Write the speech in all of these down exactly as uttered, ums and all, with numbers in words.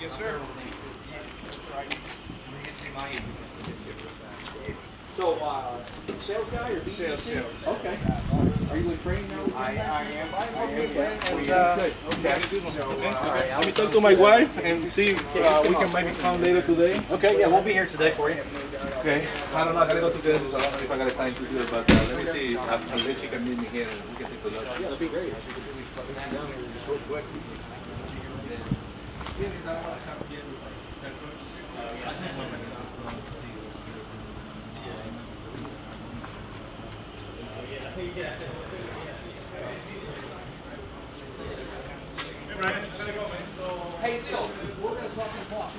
Yes, sir. So, uh, sales guy or B T C? Sales, sales. Okay. Are you with Crane now? I, I am. I am. And, uh, good. Okay. So, uh, all right, let me talk to my wife and see if uh, we can maybe come later today. Okay, yeah, we'll be here today for you. Okay. I don't know. I gotta go to the house. I don't know if I got time to do it, but uh, let me see. I'm sure she can meet me here and we can take a look. Yeah, that'd be great. Just real quick. Yeah. Hey, Ryan, just gotta go, man. So, hey, Phil, we're gonna talk to the boss.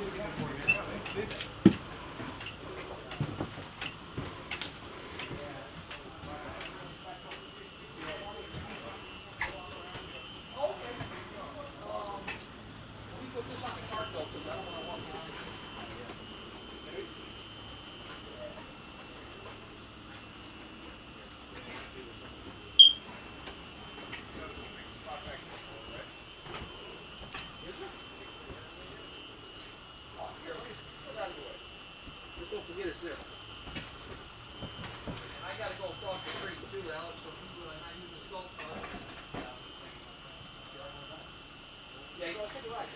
Yeah, go check the right.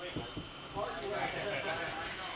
Wait,